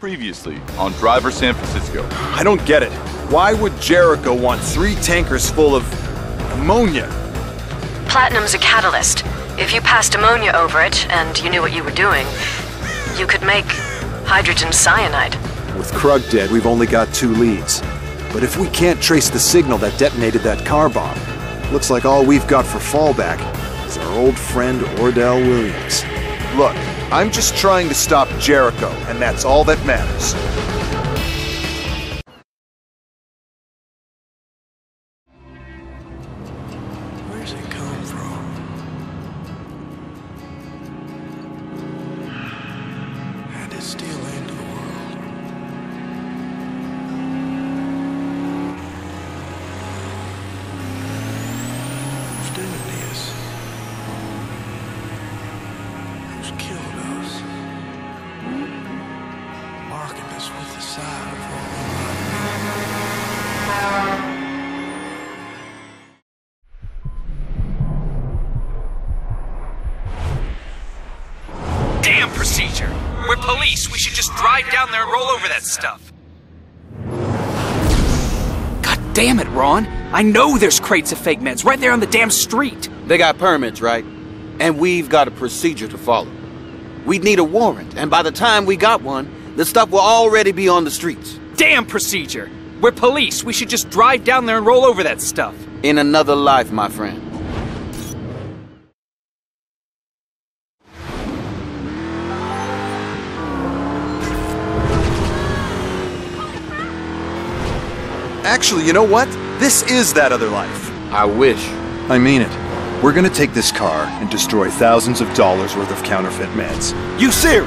Previously on Driver San Francisco. I don't get it. Why would Jericho want 3 tankers full of ammonia? Platinum's a catalyst. If you passed ammonia over it and you knew what you were doing, you could make hydrogen cyanide. With Krug dead, we've only got 2 leads. But if we can't trace the signal that detonated that car bomb, looks like all we've got for fallback is our old friend Ordell Williams. Look, I'm just trying to stop Jericho, and that's all that matters. Where's it come from? How did it steal into the world? Who's doing this? Killed us. Marking us with the side of our... Damn procedure! We're police, we should just drive down there and roll over that stuff. God damn it, Ron! I know there's crates of fake meds right there on the damn street! They got permits, right? And we've got a procedure to follow. We'd need a warrant, and by the time we got one, the stuff will already be on the streets. Damn procedure! We're police, we should just drive down there and roll over that stuff. In another life, my friend. Actually, you know what? This is that other life. I wish. I mean it. We're gonna take this car and destroy thousands of dollars worth of counterfeit meds. You serious?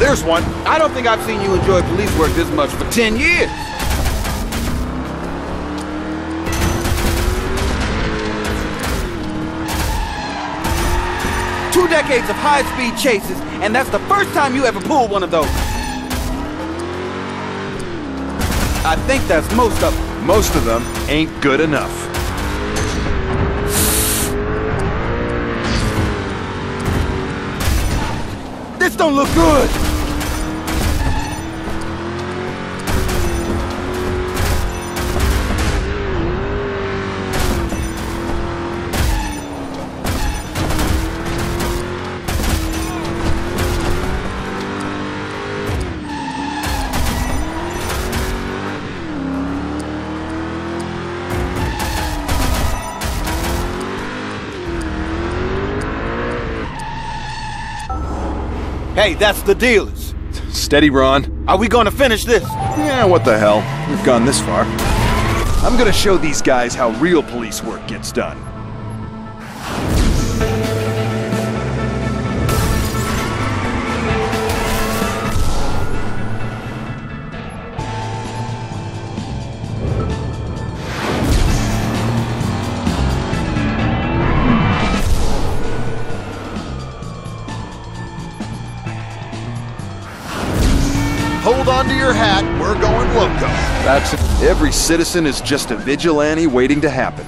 There's one. I don't think I've seen you enjoy police work this much for 10 years. Decades of high-speed chases, and that's the first time you ever pulled one of those. I think that's most of them. Most of them ain't good enough. This don't look good! Hey, that's the dealers. Steady, Ron. Are we gonna finish this? Yeah, what the hell? We've gone this far. I'm gonna show these guys how real police work gets done. Hold on to your hat, we're going loco. That's it. Every citizen is just a vigilante waiting to happen.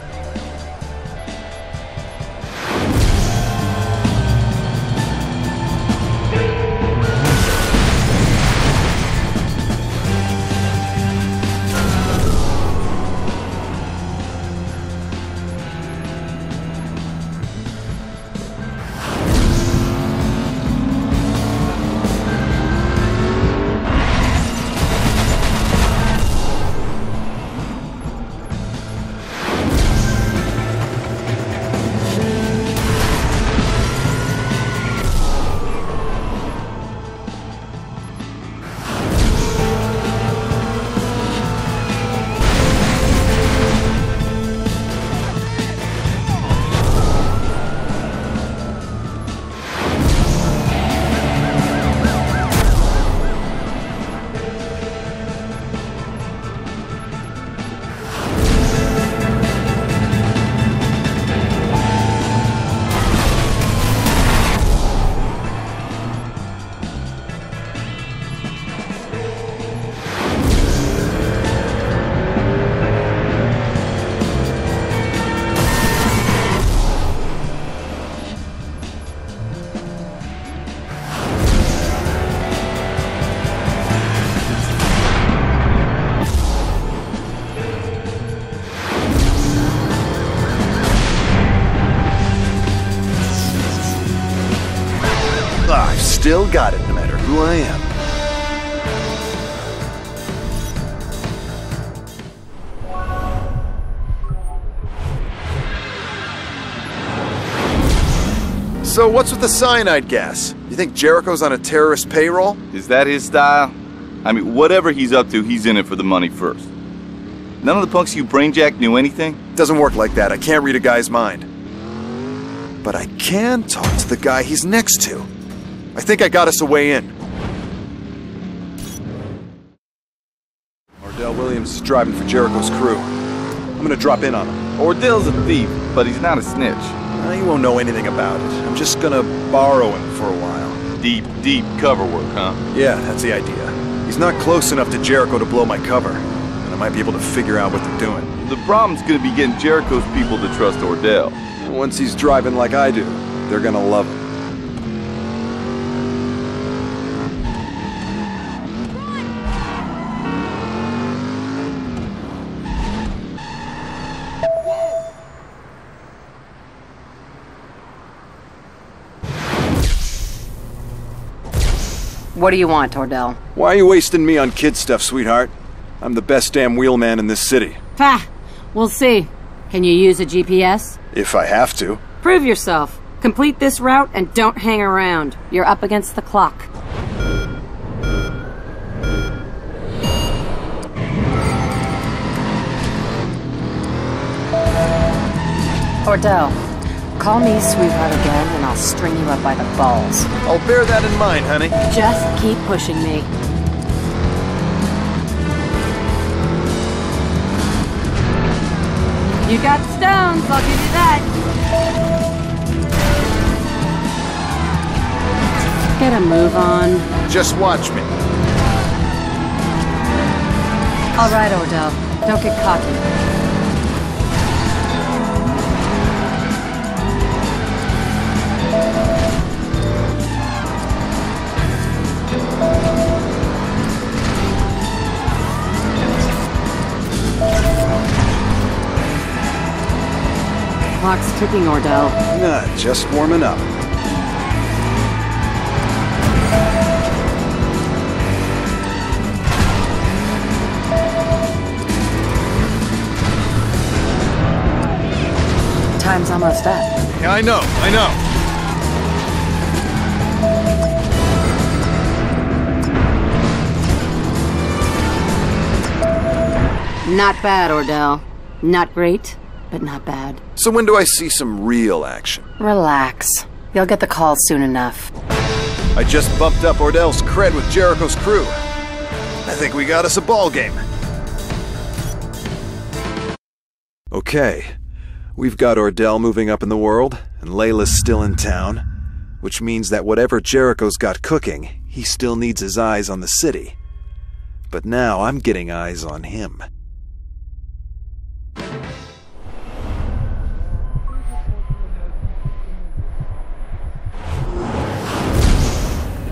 still got it, no matter who I am. So what's with the cyanide gas? You think Jericho's on a terrorist payroll? Is that his style? I mean, whatever he's up to, he's in it for the money first. None of the punks you brainjacked knew anything? Doesn't work like that. I can't read a guy's mind. But I can talk to the guy he's next to. I think I got us a way in. Ordell Williams is driving for Jericho's crew. I'm gonna drop in on him. Ordell's a thief, but he's not a snitch. You won't know anything about it. I'm just gonna borrow him for a while. Deep, deep cover work, huh? Yeah, that's the idea. He's not close enough to Jericho to blow my cover, and I might be able to figure out what they're doing. The problem's gonna be getting Jericho's people to trust Ordell. Once he's driving like I do, they're gonna love him. What do you want, Ordell? Why are you wasting me on kid stuff, sweetheart? I'm the best damn wheelman in this city. Ha! We'll see. Can you use a GPS? If I have to. Prove yourself. Complete this route and don't hang around. You're up against the clock. Ordell, call me sweetheart again and I'll string you up by the balls. I'll bear that in mind, honey. Just keep pushing me. You got stones, I'll give you that. Get a move on. Just watch me. All right, Ordell. Don't get cocky. Clock's ticking, Ordell. Nah, just warming up. Time's almost up. Yeah, I know. Not bad, Ordell. Not great, but not bad. So when do I see some real action? Relax. You'll get the call soon enough. I just bumped up Ordell's cred with Jericho's crew. I think we got us a ball game. Okay. We've got Ordell moving up in the world, and Layla's still in town, which means that whatever Jericho's got cooking, he still needs his eyes on the city. But now I'm getting eyes on him.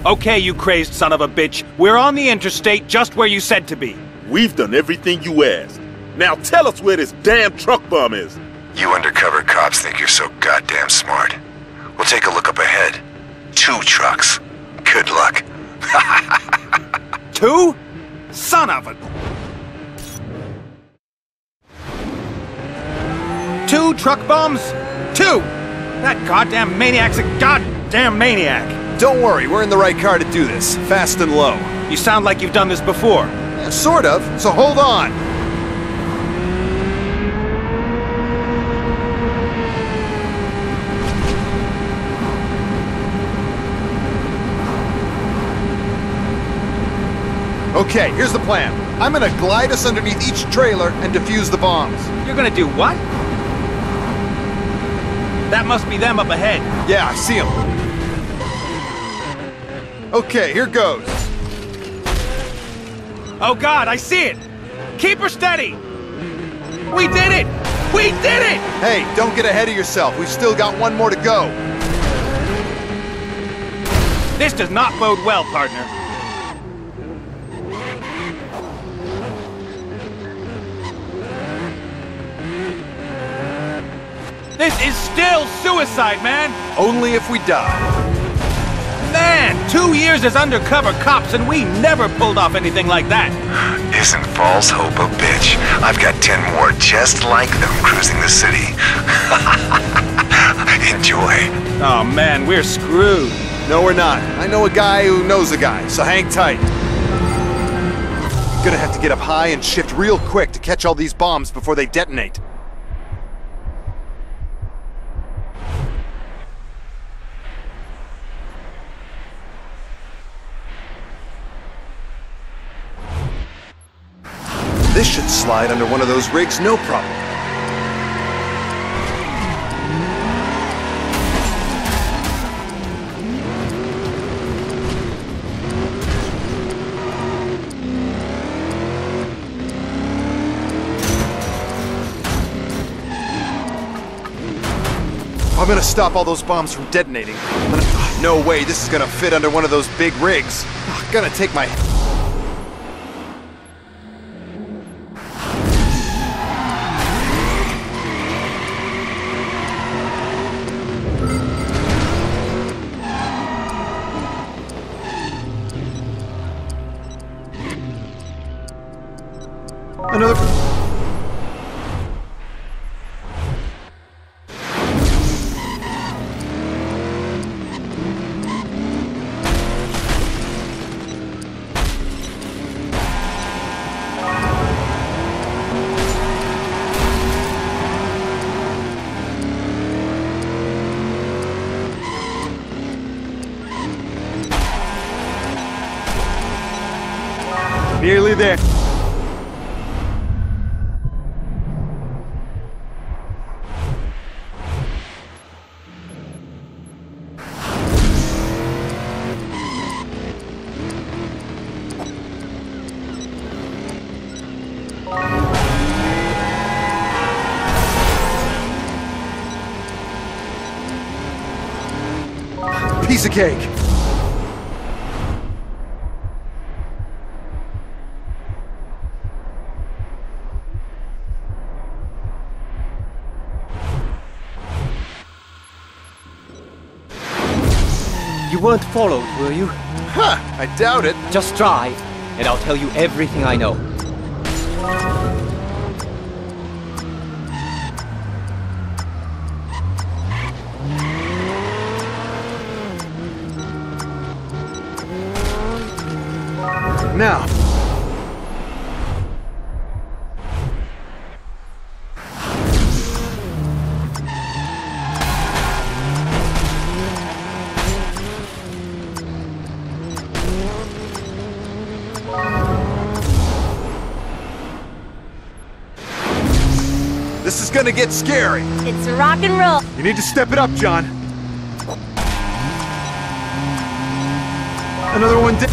Okay, you crazed son of a bitch. We're on the interstate just where you said to be. We've done everything you asked. Now tell us where this damn truck bomb is. You undercover cops think you're so goddamn smart. We'll take a look up ahead. 2 trucks. Good luck. 2? Son of a... 2 truck bombs? 2! That goddamn maniac's a goddamn maniac. Don't worry, we're in the right car to do this, fast and low. You sound like you've done this before. Sort of, so hold on. Okay, here's the plan. I'm gonna glide us underneath each trailer and defuse the bombs. You're gonna do what? That must be them up ahead. Yeah, I see them. Okay, here goes. Oh God, I see it! Keep her steady! We did it! We did it! Hey, don't get ahead of yourself. We've still got 1 more to go. This does not bode well, partner. This is still suicide, man! Only if we die. Man! spent 2 years as undercover cops, and we never pulled off anything like that. Isn't false hope a bitch? I've got 10 more just like them cruising the city. Enjoy. Oh man, we're screwed. No, we're not. I know a guy who knows a guy, so hang tight. Gonna have to get up high and shift real quick to catch all these bombs before they detonate. This should slide under one of those rigs, no problem. I'm gonna stop all those bombs from detonating. No way this is gonna fit under one of those big rigs. I'm gonna take my... Nearly there. Piece of cake. You weren't followed, were you? Huh, I doubt it. Just try, and I'll tell you everything I know. Now. This is gonna get scary. It's rock and roll. You need to step it up, John. Another one down.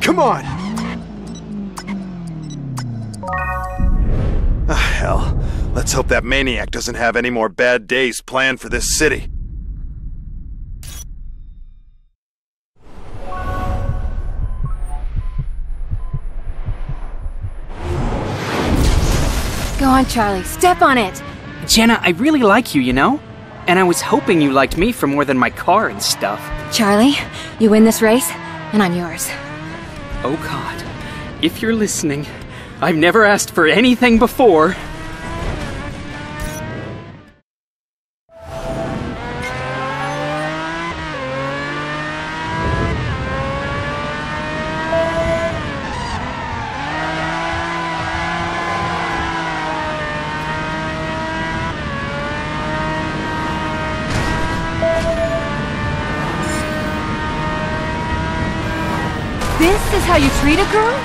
Come on! Ah, hell. Let's hope that maniac doesn't have any more bad days planned for this city. Go on, Charlie. Step on it! Jenna, I really like you, you know? And I was hoping you liked me for more than my car and stuff. Charlie, you win this race, and I'm yours. Oh God, if you're listening, I've never asked for anything before. This is how you treat a girl?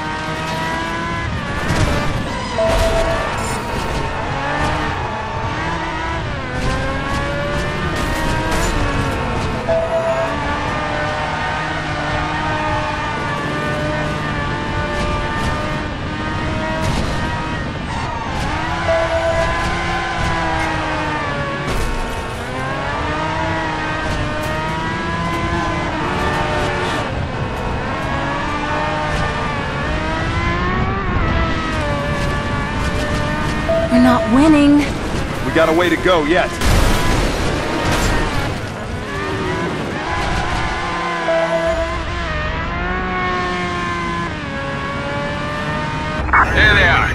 not winning. We got a way to go yet. There they are.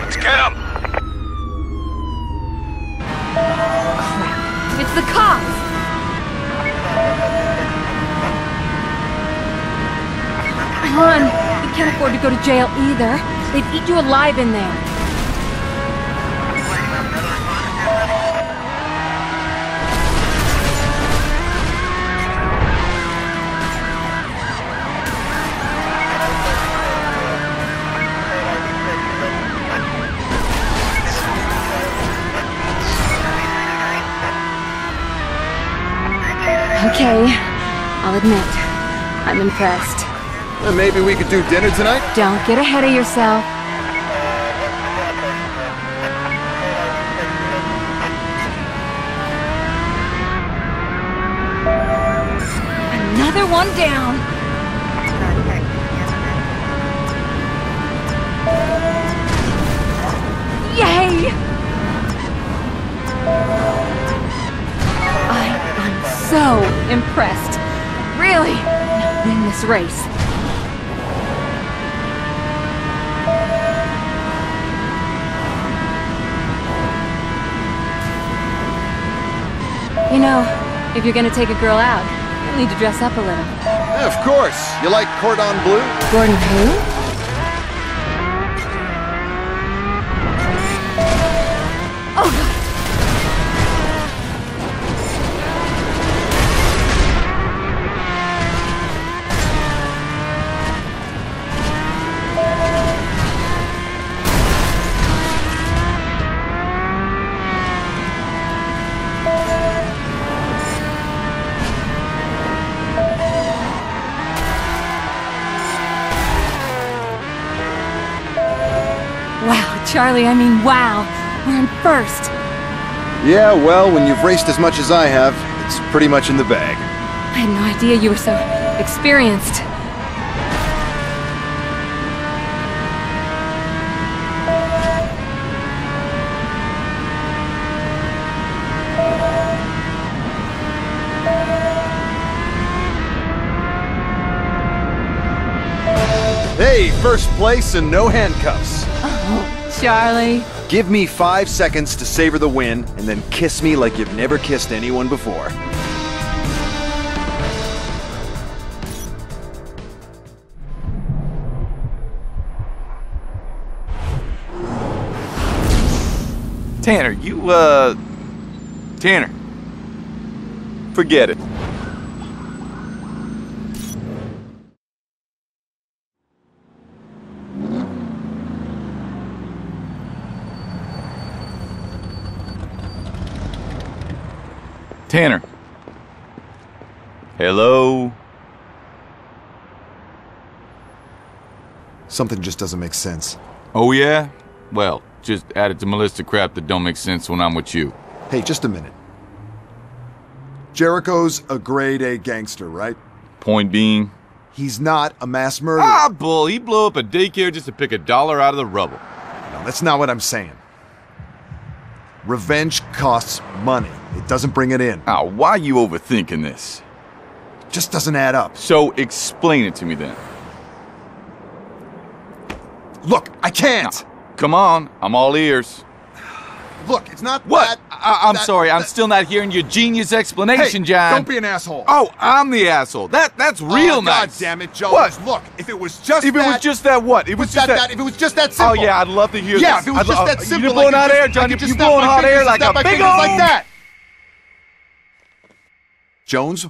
Let's get them. Crap. It's the cops. Hon, you can't afford to go to jail either. They'd eat you alive in there. Okay, I'll admit, I'm impressed. Well, maybe we could do dinner tonight? Don't get ahead of yourself. Another one down. Yay! So impressed. Really? Now win this race. You know, if you're gonna take a girl out, you'll need to dress up a little. Yeah, of course. You like Cordon Bleu? Gordon who? Charlie, I mean, wow. We're in first. Yeah, well, when you've raced as much as I have, it's pretty much in the bag. I had no idea you were so experienced. Hey, first place and no handcuffs. Oh. Charlie. Give me 5 seconds to savor the win, and then kiss me like you've never kissed anyone before. Tanner, you, Tanner. Forget it. Tanner. Hello? Something just doesn't make sense. Oh, yeah? Well, just add it to my list of crap that don't make sense when I'm with you. Hey, just a minute. Jericho's a grade A gangster, right? Point being? He's not a mass murderer. Ah, bull. He blew up a daycare just to pick $1 out of the rubble. No, that's not what I'm saying. Revenge costs money. It doesn't bring it in. Ah, why are you overthinking this? It just doesn't add up. So explain it to me then. Look, I can't. Ah, come on, I'm all ears. Look, it's not what? That... I'm sorry, I'm still not hearing your genius explanation, hey, John. Don't be an asshole. Oh, I'm the asshole. That's real nice. God damn it, Joe. What? Look, if it was just that... If it was just that what? It was just that... If it was just that simple. Oh, yeah, I'd love to hear this. Yeah, if it was just that simple. You're blowing hot air, John. You're blowing hot air like a big old... Like that. Jones?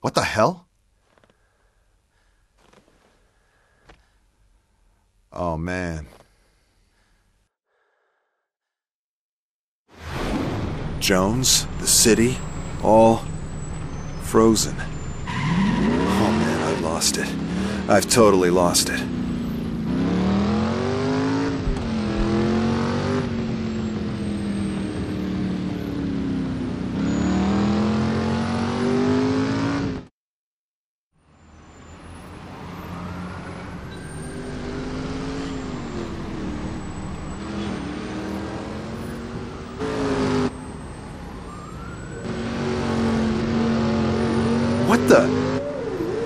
What the hell? Oh, man. Jones, the city, all frozen. Oh, man, I've lost it. I've totally lost it.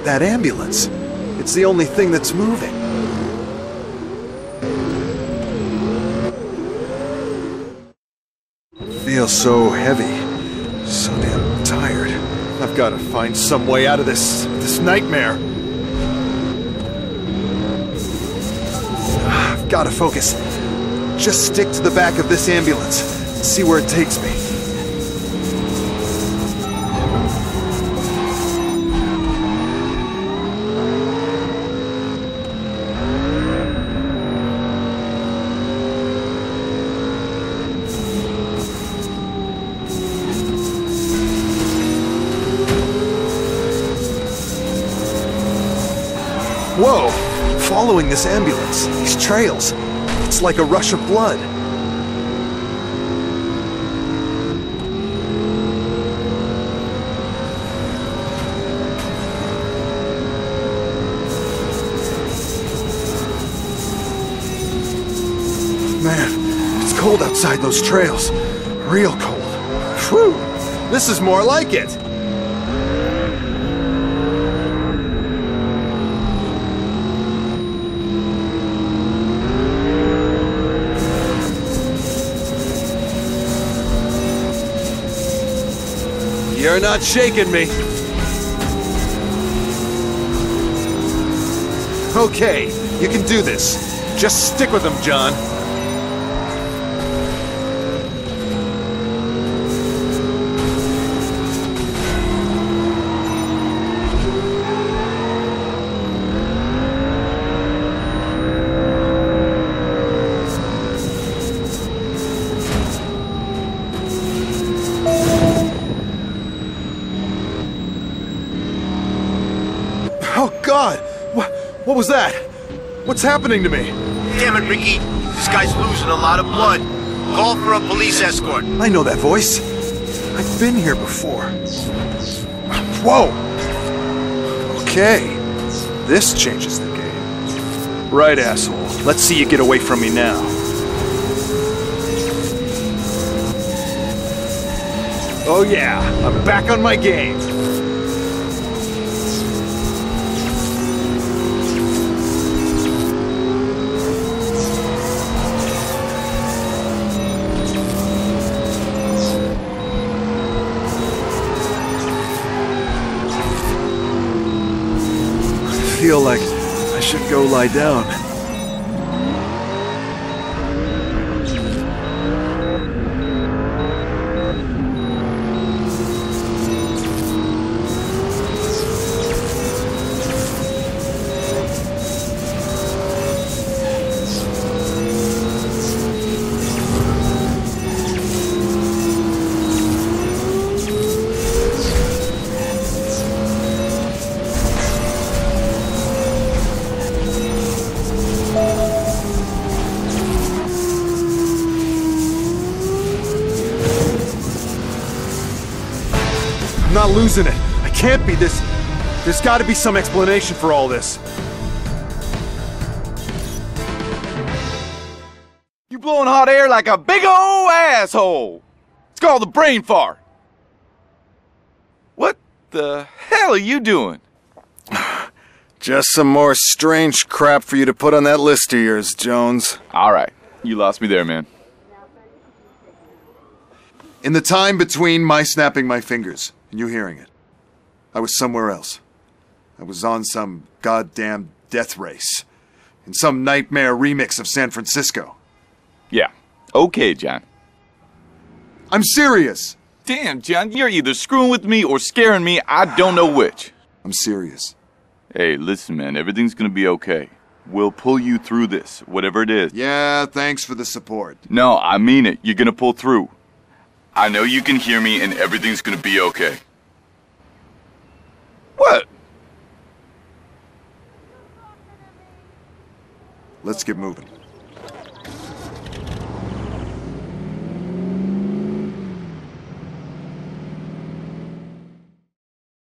that ambulance. It's the only thing that's moving. I feel so heavy, so damn tired. I've got to find some way out of this nightmare. I've got to focus. Just stick to the back of this ambulance and see where it takes me. Whoa! Following this ambulance, these trails, it's like a rush of blood. Man, it's cold outside those trails. Real cold. Phew! This is more like it! You're not shaking me. Okay, you can do this. Just stick with them, John. What was that? What's happening to me? Damn it, Ricky. This guy's losing a lot of blood. Call for a police escort. I know that voice. I've been here before. Whoa! Okay. This changes the game. Right, asshole. Let's see you get away from me now. Oh yeah, I'm back on my game. I feel like I should go lie down. I'm not losing it. I can't be this. There's got to be some explanation for all this. You blowing hot air like a big old asshole. It's called the brain fart. What the hell are you doing? Just some more strange crap for you to put on that list of yours, Jones. All right. You lost me there, man. In the time between my snapping my fingers and you hearing it, I was somewhere else. I was on some goddamn death race. In some nightmare remix of San Francisco. Yeah. Okay, John. I'm serious! Damn, John, you're either screwing with me or scaring me. I don't know which. I'm serious. Hey, listen, man. Everything's gonna be okay. We'll pull you through this, whatever it is. Yeah, thanks for the support. No, I mean it. You're gonna pull through. I know you can hear me, and everything's gonna be okay. What? Let's get moving.